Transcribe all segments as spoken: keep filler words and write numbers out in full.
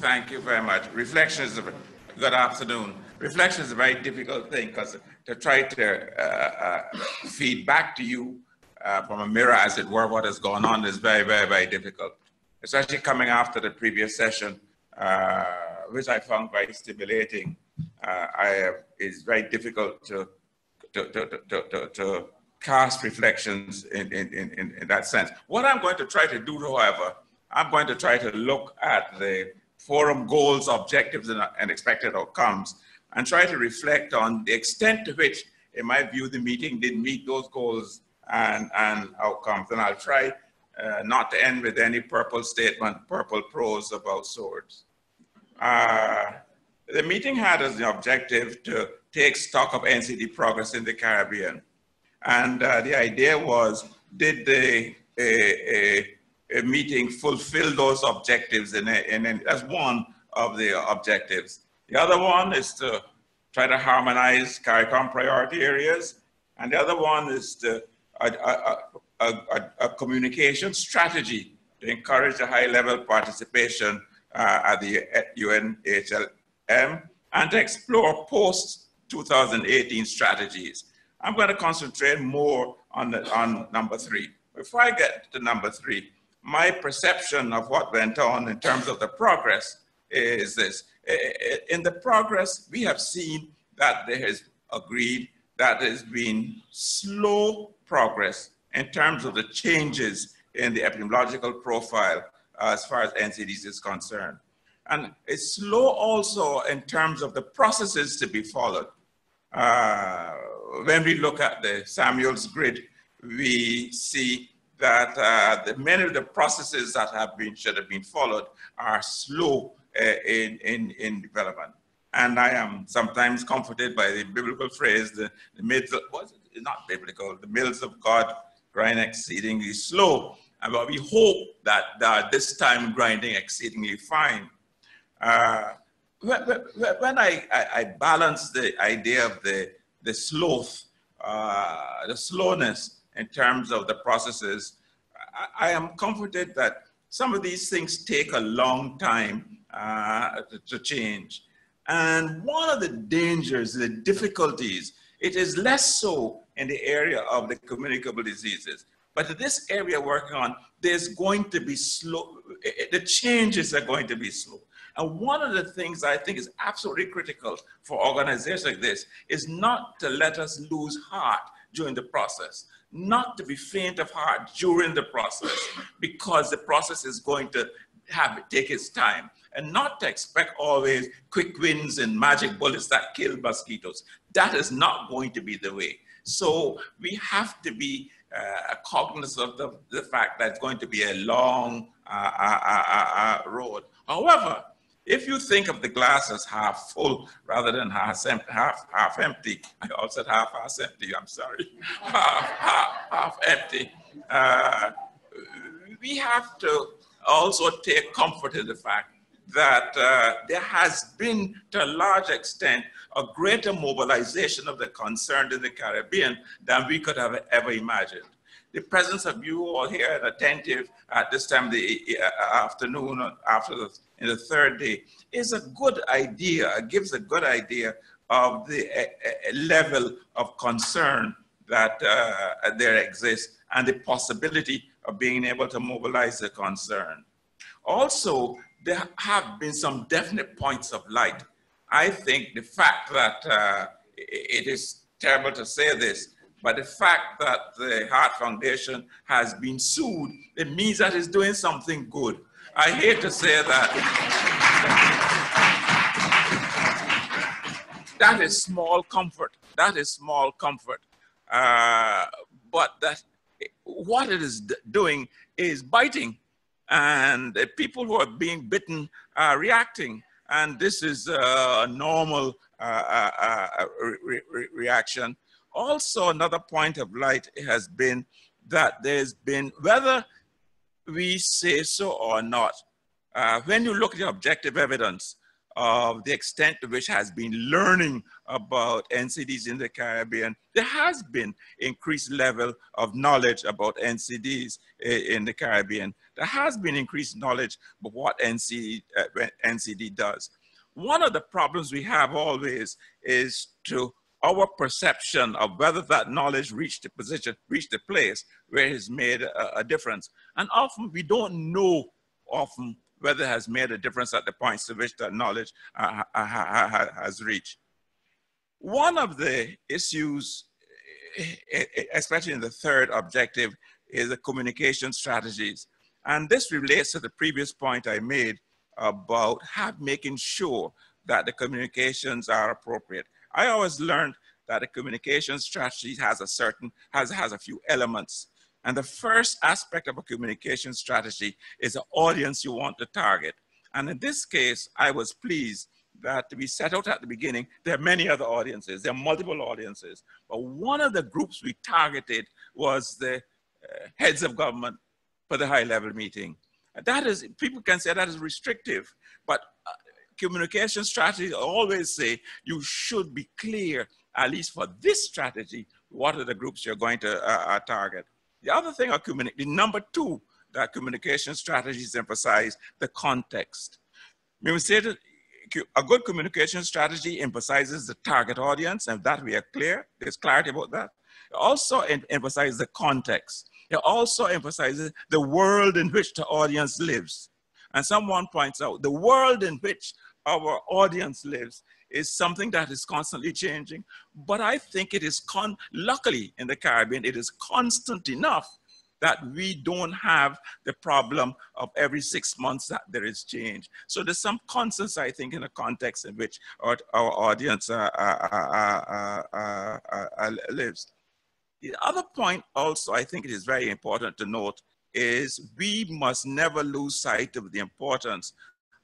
Thank you very much. Reflection is a, good afternoon. Reflection is a very difficult thing because to try to uh, uh, feed back to you uh, from a mirror, as it were, what has gone on is very, very, very difficult. Especially coming after the previous session, uh, which I found very stimulating. Uh, I, it's very difficult to, to, to, to, to, to cast reflections in, in, in, in that sense. What I'm going to try to do, however, I'm going to try to look at the forum goals, objectives, and, and expected outcomes, and try to reflect on the extent to which, in my view, the meeting did meet those goals and, and outcomes. And I'll try uh, not to end with any purple statement, purple prose about swords. Uh, the meeting had as the objective to take stock of N C D progress in the Caribbean. And uh, the idea was, did the a, a, a meeting fulfill those objectives? And that's one of the objectives. The other one is to try to harmonize CARICOM priority areas. And the other one is to, a, a, a, a, a communication strategy to encourage the high level participation uh, at the U N H L M and to explore post two thousand eighteen strategies. I'm going to concentrate more on, the, on number three. Before I get to number three, my perception of what went on in terms of the progress is this. In the progress, we have seen that there is agreed that there's been slow progress in terms of the changes in the epidemiological profile as far as N C Ds is concerned. And it's slow also in terms of the processes to be followed. Uh, when we look at the Samuels grid, we see that uh, the, many of the processes that have been, should have been followed are slow uh, in, in, in development. And I am sometimes comforted by the biblical phrase, the, the myths of, well, it's not biblical, the mills of God grind exceedingly slow. But we hope that uh, this time grinding exceedingly fine. Uh, when when I, I, I balance the idea of the the sloth, uh, the slowness in terms of the processes, I, I am comforted that some of these things take a long time uh, to, to change. And one of the dangers, the difficulties, it is less so in the area of the communicable diseases. But this area working on, there's going to be slow, the changes are going to be slow. And one of the things I think is absolutely critical for organizations like this is not to let us lose heart during the process, not to be faint of heart during the process, because the process is going to have it take its time, and not to expect always quick wins and magic bullets that kill mosquitoes. That is not going to be the way. So we have to be uh, cognizant of the, the fact that it's going to be a long uh, uh, uh, uh, road. However, if you think of the glass as half full rather than half, half, half empty, I also said half, half empty, I'm sorry, half, half, half empty. Uh, we have to also take comfort in the fact that uh, there has been, to a large extent, a greater mobilization of the concerned in the Caribbean than we could have ever imagined. The presence of you all here and attentive at this time of the afternoon after the, in the third day is a good idea. It gives a good idea of the uh, uh, level of concern that uh, there exists and the possibility of being able to mobilize the concern. Also, there have been some definite points of light. I think the fact that uh, it is terrible to say this, but the fact that the Hart Foundation has been sued, it means that it's doing something good. I hate to say that. That is small comfort. That is small comfort. Uh, but that what it is doing is biting. And the people who are being bitten are reacting. And this is a normal uh, uh, re re reaction. Also, another point of light has been that there's been, whether we say so or not, uh, when you look at the objective evidence uh, the extent to which has been learning about N C Ds in the Caribbean, there has been increased level of knowledge about N C Ds in the Caribbean. There has been increased knowledge of what N C D does. One of the problems we have always is to our perception of whether that knowledge reached the position, reached the place where it has made a, a difference. And often we don't know often whether it has made a difference at the points to which that knowledge uh, has reached. One of the issues, especially in the third objective, is the communication strategies. And this relates to the previous point I made about have, making sure that the communications are appropriate. I always learned that a communication strategy has a certain, has, has a few elements. And the first aspect of a communication strategy is the audience you want to target. And in this case, I was pleased that we set out at the beginning, there are many other audiences, there are multiple audiences. But one of the groups we targeted was the uh, heads of government for the high level meeting. And that is, people can say that is restrictive, but uh, communication strategies always say you should be clear, at least for this strategy, what are the groups you're going to uh, target. The other thing, are number two, that communication strategies emphasize the context. We would say that a good communication strategy emphasizes the target audience, and that we are clear, there's clarity about that. It also em emphasizes the context. It also emphasizes the world in which the audience lives. And someone points out the world in which our audience lives is something that is constantly changing. But I think it is, con luckily in the Caribbean, it is constant enough that we don't have the problem of every six months that there is change. So there's some constance, I think, in the context in which our, our audience uh, uh, uh, uh, uh, uh, lives. The other point also, I think it is very important to note, is we must never lose sight of the importance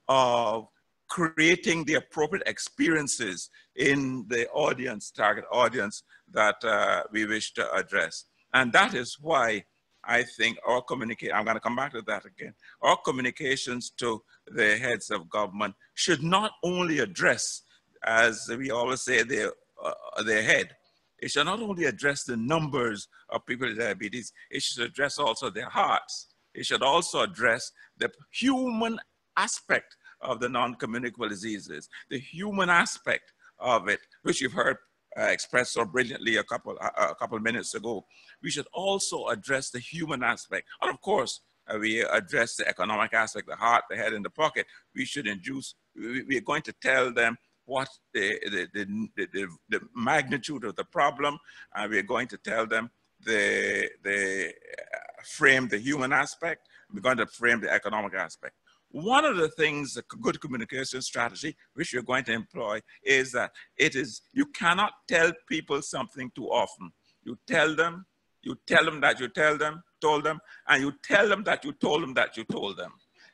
of creating the appropriate experiences in the audience, target audience that uh, we wish to address. And that is why I think our communication, I'm gonna come back to that again, our communications to the heads of government should not only address, as we always say, their, uh, their head. It should not only address the numbers of people with diabetes, it should address also their hearts. It should also address the human aspect of the non-communicable diseases, the human aspect of it, which you've heard uh, expressed so brilliantly a couple, uh, a couple minutes ago. We should also address the human aspect. And of course, uh, we address the economic aspect, the heart, the head, and the pocket. We should induce, we, we're going to tell them what the, the, the, the, the magnitude of the problem, and we're going to tell them the, the uh, frame the human aspect, we're going to frame the economic aspect. One of the things, a good communication strategy, which we're going to employ is that it is, you cannot tell people something too often. You tell them, you tell them that you tell them, told them, and you tell them that you told them that you told them.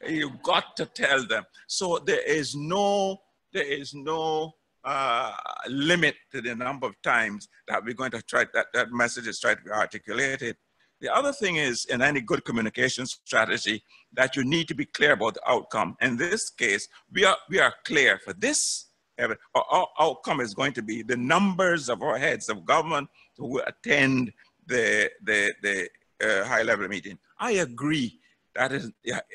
You've got to tell them. So there is no There is no uh, limit to the number of times that we're going to try, that, that message is trying to be articulated. The other thing is, in any good communication strategy, that you need to be clear about the outcome. In this case, we are, we are clear for this, our, our outcome is going to be the numbers of our heads of government who attend the, the, the uh, high level meeting. I agree. That is,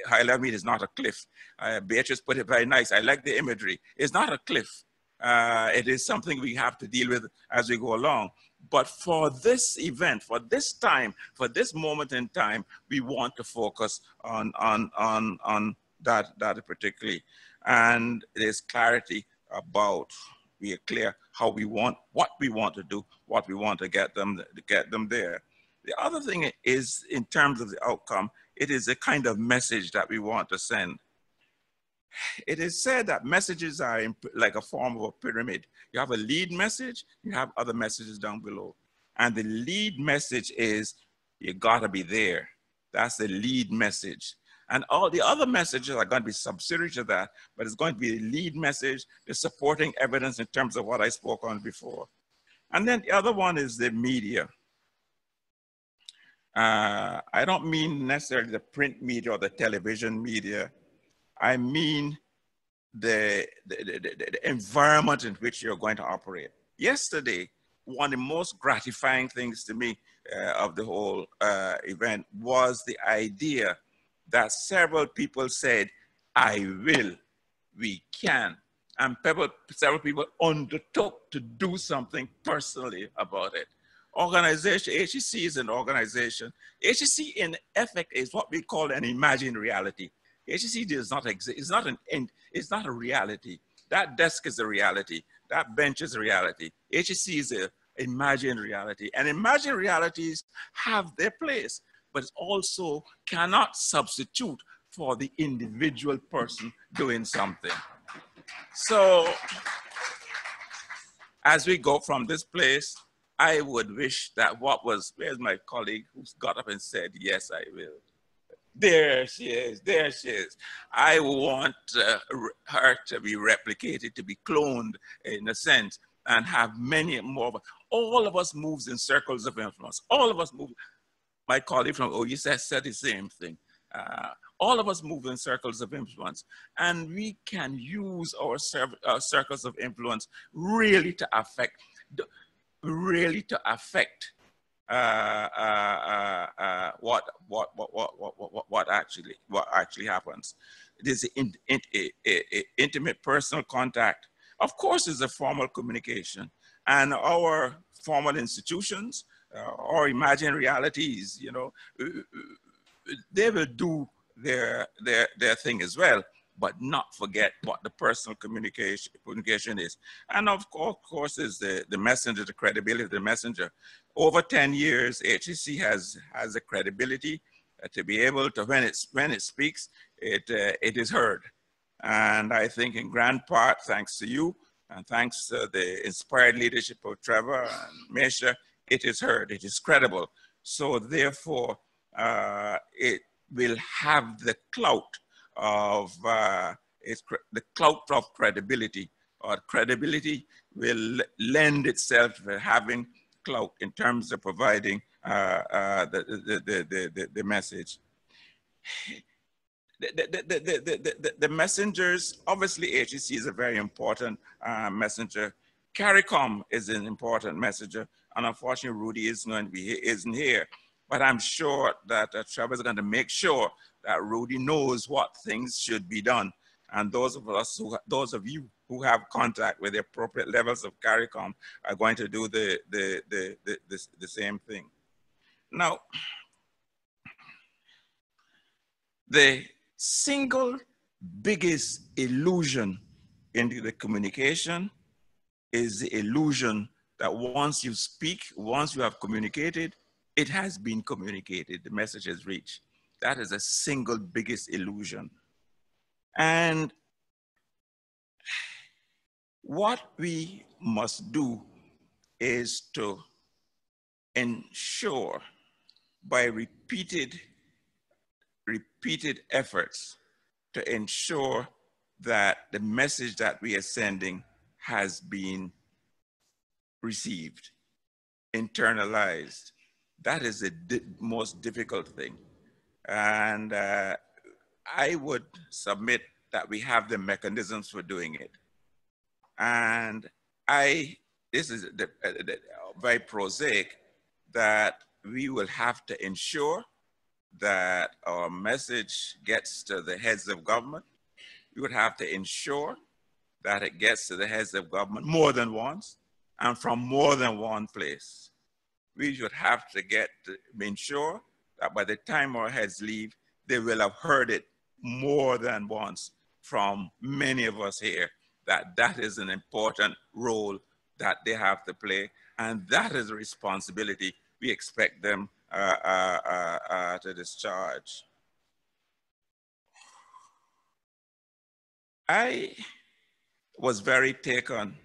high level meeting is not a cliff. Uh, Beatrice put it very nice. I like the imagery. It's not a cliff. Uh, it is something we have to deal with as we go along. But for this event, for this time, for this moment in time, we want to focus on, on, on, on that, that particularly. And there's clarity about, we are clear how we want, what we want to do, what we want to get them, to get them there. The other thing is, in terms of the outcome, it is a kind of message that we want to send. It is said that messages are in, like a form of a pyramid. You have a lead message, you have other messages down below. And the lead message is, you gotta be there. That's the lead message. And all the other messages are going to be subsidiary to that, but it's going to be a lead message, the supporting evidence in terms of what I spoke on before. And then the other one is the media. Uh, I don't mean necessarily the print media or the television media. I mean the, the, the, the environment in which you're going to operate. Yesterday, one of the most gratifying things to me uh, of the whole uh, event was the idea that several people said, I will, we can. And people, several people undertook to do something personally about it. Organization, H C C is an organization. H C C in effect is what we call an imagined reality. H C C does not exist, it's not an end, it's not a reality. That desk is a reality, that bench is a reality. H C C is an imagined reality. And imagined realities have their place, but it also cannot substitute for the individual person doing something. So, as we go from this place, I would wish that what was, where's my colleague who's got up and said, yes, I will. There she is, there she is. I want uh, her to be replicated, to be cloned in a sense, and have many more. All of us moves in circles of influence. All of us move. My colleague from O G I S said the same thing. Uh, all of us move in circles of influence, and we can use our, our circles of influence really to affect, really to affect uh, uh, uh, uh, what, what, what, what, what, what, actually, what actually happens. It is in, in, in, in, in intimate personal contact. Of course, it's a formal communication, and our formal institutions uh, or imagined realities, you know, they will do their, their, their thing as well, but not forget what the personal communication, communication is. And of course is the, the messenger, the credibility of the messenger. Over ten years, H C C has, has the credibility uh, to be able to, when it, when it speaks, it, uh, it is heard. And I think in grand part, thanks to you, and thanks to the inspired leadership of Trevor and Mesha, it is heard, it is credible. So therefore, uh, it will have the clout of uh, its cre the clout of credibility, or credibility will lend itself to having clout in terms of providing uh, uh, the, the, the, the, the message. The, the, the, the, the, the messengers, obviously H C C is a very important uh, messenger. CARICOM is an important messenger, and unfortunately Rudy isn't, going to be, isn't here. But I'm sure that uh, Trevor is going to make sure that Rudy knows what things should be done. And those of us, who, those of you who have contact with the appropriate levels of CARICOM are going to do the, the, the, the, the, the same thing. Now, the single biggest illusion into the communication is the illusion that once you speak, once you have communicated, it has been communicated, the message has reached. That is a single biggest illusion. And what we must do is to ensure by repeated, repeated efforts to ensure that the message that we are sending has been received, internalized. That is the di- most difficult thing. And uh, I would submit that we have the mechanisms for doing it. And I, this is the, the, very prosaic, that we will have to ensure that our message gets to the heads of government. We would have to ensure that it gets to the heads of government more than once and from more than one place. We should have to get, to ensure that by the time our heads leave, they will have heard it more than once from many of us here, that that is an important role that they have to play. And that is a responsibility we expect them uh, uh, uh, uh, to discharge. I was very taken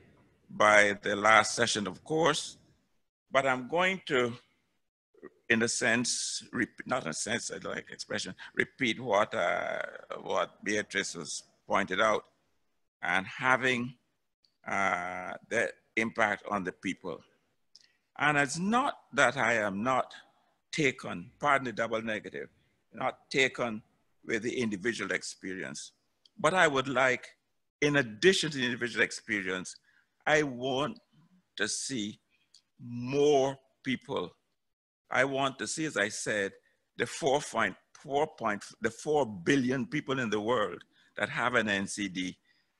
by the last session, of course, but I'm going to, in a sense, not in a sense, I like expression, repeat what, uh, what Beatrice has pointed out, and having uh, the impact on the people. And it's not that I am not taken, pardon the double negative, not taken with the individual experience, but I would like in addition to the individual experience, I want to see more people. I want to see, as I said, the four point, four point, the four billion people in the world that have an N C D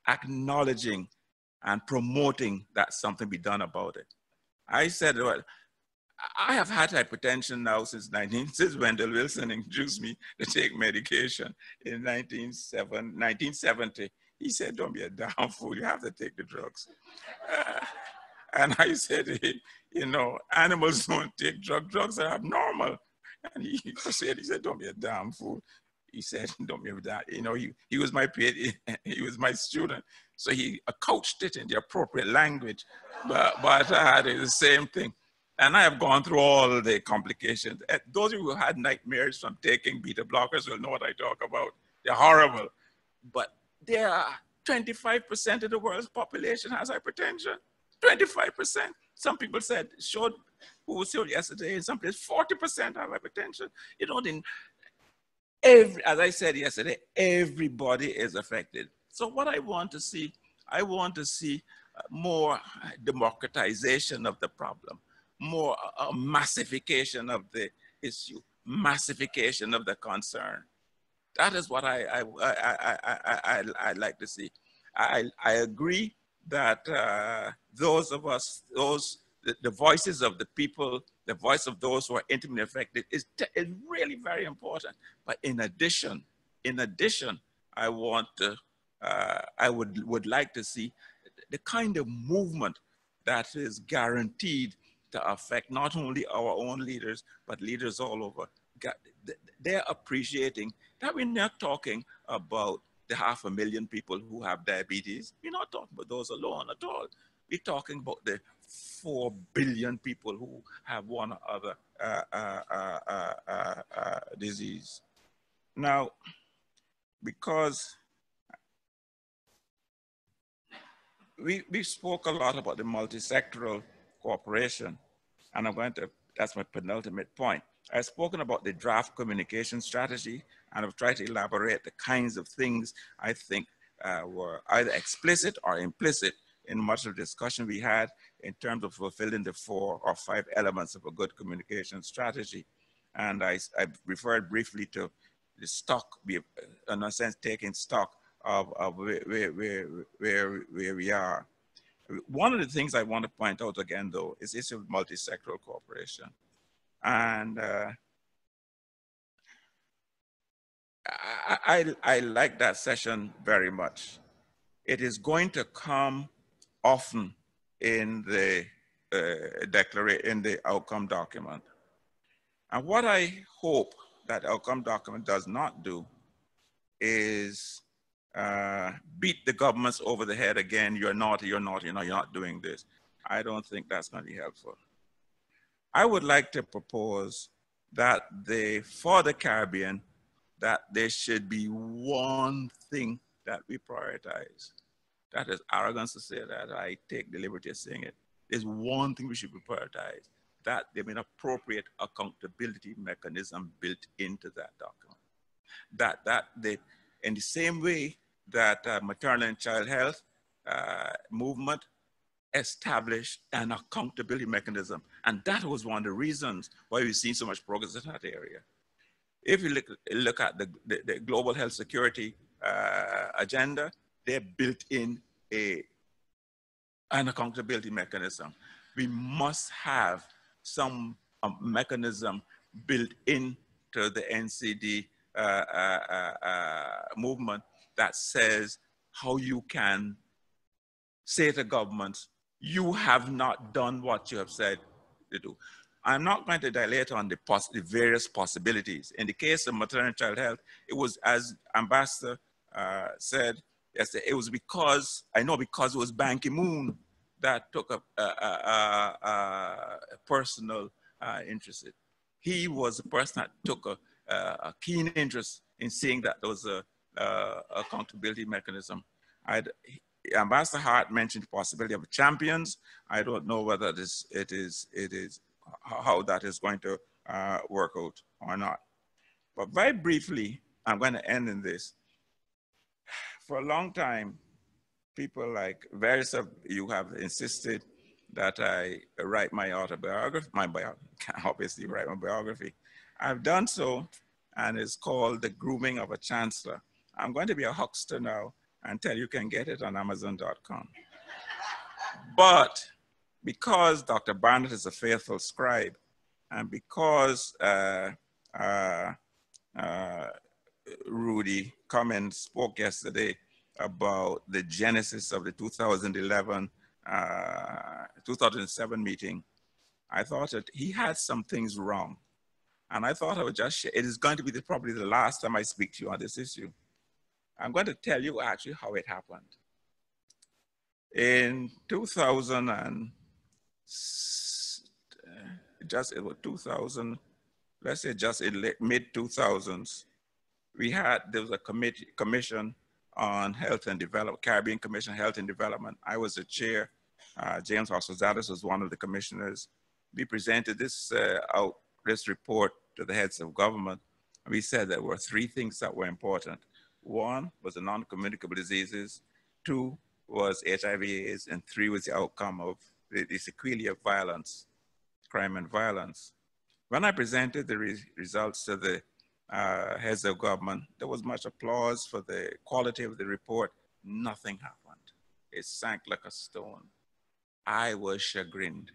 acknowledging and promoting that something be done about it. I said, well, I have had hypertension now since nineteen, since Wendell Wilson induced me to take medication in nineteen seventy. He said, don't be a damn fool, you have to take the drugs. Uh, and I said, hey, you know, animals don't take drugs, drugs are abnormal. And he said, he said, don't be a damn fool. He said, don't be a damn, you know, he, he was my P H D, he was my student. So he couched it in the appropriate language, but, but I had the same thing. And I have gone through all the complications. Those of you who had nightmares from taking beta blockers will know what I talk about. They're horrible. But there are twenty-five percent of the world's population has hypertension. twenty-five percent. Some people said, showed, who was here yesterday, in some place, forty percent have hypertension. You know, in every, as I said yesterday, everybody is affected. So what I want to see, I want to see more democratization of the problem. More uh, massification of the issue, massification of the concern. That is what I, I, I, I, I, I like to see. I, I agree that uh, those of us, those, the, the voices of the people, the voice of those who are intimately affected is, is really very important. But in addition, in addition, I want to, uh, I would, would like to see the kind of movement that is guaranteed to affect not only our own leaders, but leaders all over. They're appreciating that we're not talking about the half a million people who have diabetes. We're not talking about those alone at all. We're talking about the four billion people who have one or other uh, uh, uh, uh, uh, uh, disease. Now, because we, we spoke a lot about the multisectoral cooperation, and I'm going to, that's my penultimate point. I've spoken about the draft communication strategy, and I've tried to elaborate the kinds of things I think uh, were either explicit or implicit in much of the discussion we had in terms of fulfilling the four or five elements of a good communication strategy. And I, I referred briefly to the stock, in a sense, taking stock of, of where, where, where, where we are. One of the things I want to point out again, though, is this of multi-sectoral cooperation. And uh, I, I, I like that session very much. It is going to come often in the, uh, declaration, in the outcome document. And what I hope that outcome document does not do is Uh, beat the governments over the head again, you're naughty, you're naughty, you know, you're not doing this. I don't think that's going to be helpful. I would like to propose that they, for the Caribbean, that there should be one thing that we prioritize. That is arrogance to say that, I take the liberty of saying it. There's one thing we should prioritize, that there's an appropriate accountability mechanism built into that document. That, that they, in the same way that uh, maternal and child health uh, movement established an accountability mechanism. And that was one of the reasons why we've seen so much progress in that area. If you look, look at the, the, the global health security uh, agenda, they built in a, an accountability mechanism. We must have some um, mechanism built into the N C D uh, uh, uh, uh, movement that says how you can say to governments, you have not done what you have said to do. I'm not going to dilate on the, poss the various possibilities. In the case of maternal and child health, it was, as Ambassador uh, said yesterday, it was because, I know because it was Ban Ki-moon that took a, a, a, a, a personal uh, interest. He was the person that took a, a keen interest in seeing that there was a Uh, accountability mechanism. I'd, Ambassador Hart mentioned the possibility of champions. I don't know whether this, it is, it is, how that is going to uh, work out or not. But very briefly, I'm going to end in this. For a long time, people like various of you have insisted that I write my autobiography, my bio, obviously write my biography. I've done so, and it's called The Grooming of a Chancellor. I'm going to be a huckster now until you can get it on Amazon dot com. But because Doctor Barnett is a faithful scribe, and because uh, uh, uh, Rudy come and spoke yesterday about the genesis of the two thousand eleven, uh, two thousand seven meeting, I thought that he had some things wrong. And I thought I would just share. It is going to be the, probably the last time I speak to you on this issue. I'm going to tell you actually how it happened. In two thousand and just it was two thousand, let's say just in mid two thousands, we had, there was a committee, commission on health and development, Caribbean Commission on Health and Development. I was the chair. Uh, James Oslozadas was one of the commissioners. We presented this uh, out, this report to the heads of government. We said there were three things that were important. One was the non-communicable diseases, two was H I V AIDS, and three was the outcome of the, the sequelae of violence, crime and violence. When I presented the re results to the uh, heads of government, there was much applause for the quality of the report. Nothing happened. It sank like a stone. I was chagrined.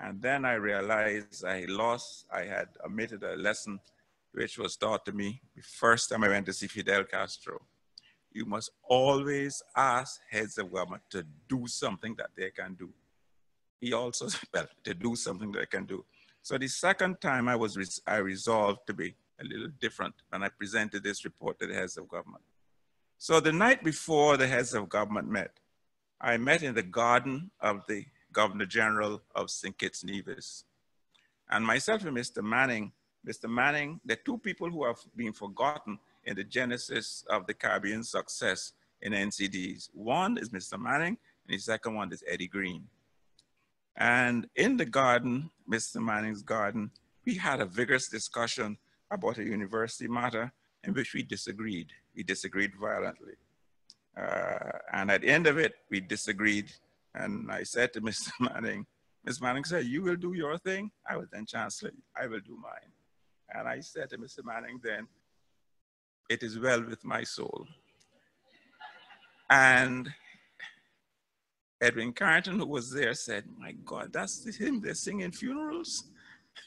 And then I realized I lost, I had omitted a lesson which was taught to me the first time I went to see Fidel Castro. You must always ask heads of government to do something that they can do. He also said, well, to do something that they can do. So the second time I was, res I resolved to be a little different when I presented this report to the heads of government. So the night before the heads of government met, I met in the garden of the Governor General of Saint Kitts Nevis. And myself and Mister Manning, Mister Manning, the two people who have been forgotten in the genesis of the Caribbean success in N C Ds. One is Mister Manning, and the second one is Eddie Green. And in the garden, Mister Manning's garden, we had a vigorous discussion about a university matter in which we disagreed. We disagreed violently. Uh, and at the end of it, we disagreed. And I said to Mister Manning, Miz Manning said, you will do your thing. I was then chancellor, I will do mine. And I said to Mister Manning then, it is well with my soul. And Edwin Carrington, who was there, said, my God, that's him, they're singing funerals?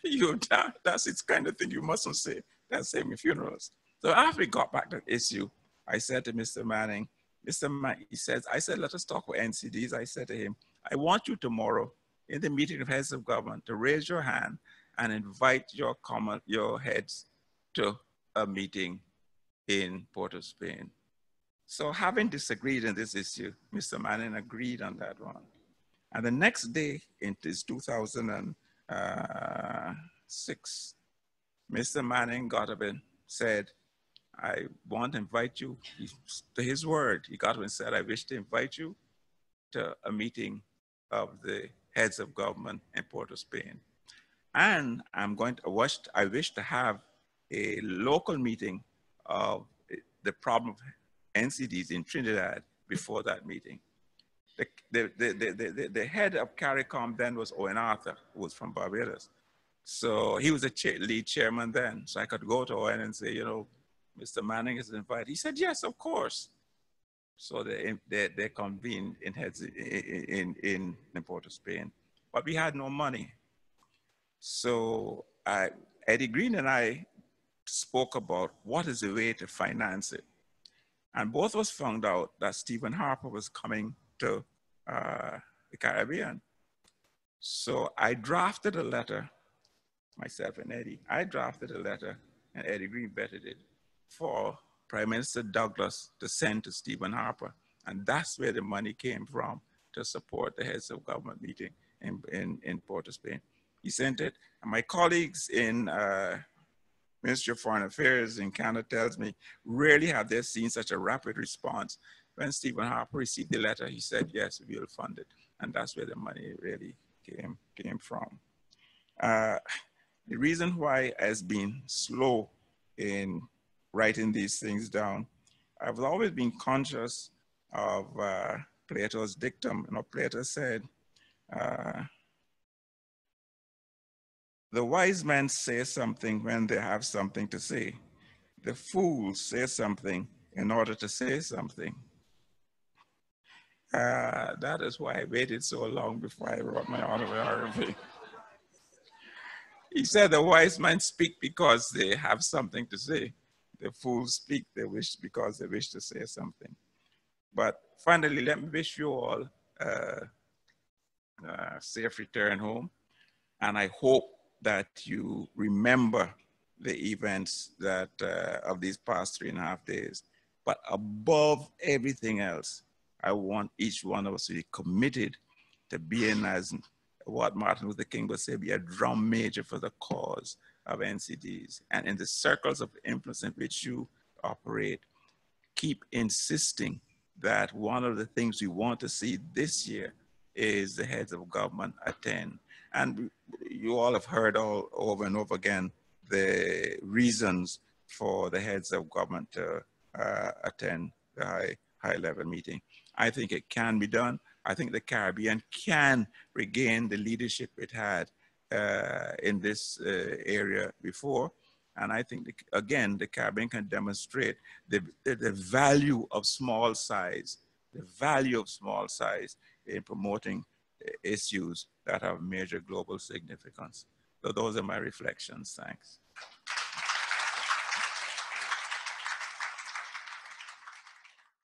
You, that, that's its kind of thing you mustn't say, that's singing funerals. So after we got back to the issue, I said to Mister Manning, Mister Manning, he says, I said, let us talk about N C Ds. I said to him, I want you tomorrow in the meeting of heads of government to raise your hand and invite your, comment, your heads to a meeting in Port of Spain. So having disagreed on this issue, Mister Manning agreed on that one. And the next day, it is two thousand six, Mister Manning got up and said, I want to invite you, he, to his word, he got up and said, I wish to invite you to a meeting of the heads of government in Port of Spain. And I'm going to watch, I wish to have a local meeting of the problem of N C Ds in Trinidad before that meeting. The, the, the, the, the, the head of CARICOM then was Owen Arthur, who was from Barbados. So he was a cha lead chairman then. So I could go to Owen and say, you know, Mister Manning is invited. He said, yes, of course. So they, they, they convened in, heads, in, in, in Port of Spain, but we had no money. So I, Eddie Green and I spoke about what is the way to finance it. And both of us found out that Stephen Harper was coming to uh, the Caribbean. So I drafted a letter, myself and Eddie, I drafted a letter and Eddie Green vetted it for Prime Minister Douglas to send to Stephen Harper. And that's where the money came from to support the heads of government meeting in, in, in Port of Spain. He sent it, and my colleagues in uh, Ministry of Foreign Affairs in Canada tells me, rarely have they seen such a rapid response. When Stephen Harper received the letter, he said, yes, we'll fund it. And that's where the money really came, came from. Uh, the reason why has been slow in writing these things down, I've always been conscious of uh, Plato's dictum. You know, Plato said, uh, the wise men say something when they have something to say. The fools say something in order to say something. Uh, that is why I waited so long before I wrote my autobiography. He said the wise men speak because they have something to say. The fools speak they wish because they wish to say something. But finally, let me wish you all uh, a safe return home. And I hope that you remember the events that uh, of these past three and a half days. But above everything else, I want each one of us to be committed to being, as what Martin Luther King would say, be a drum major for the cause of N C Ds. And in the circles of influence in which you operate, keep insisting that one of the things we want to see this year is the heads of government attend. And you all have heard all over and over again the reasons for the heads of government to uh, attend the high, high level meeting. I think it can be done. I think the Caribbean can regain the leadership it had uh, in this uh, area before. And I think, the, again, the Caribbean can demonstrate the, the, the value of small size, the value of small size in promoting issues that have major global significance. So those are my reflections, thanks.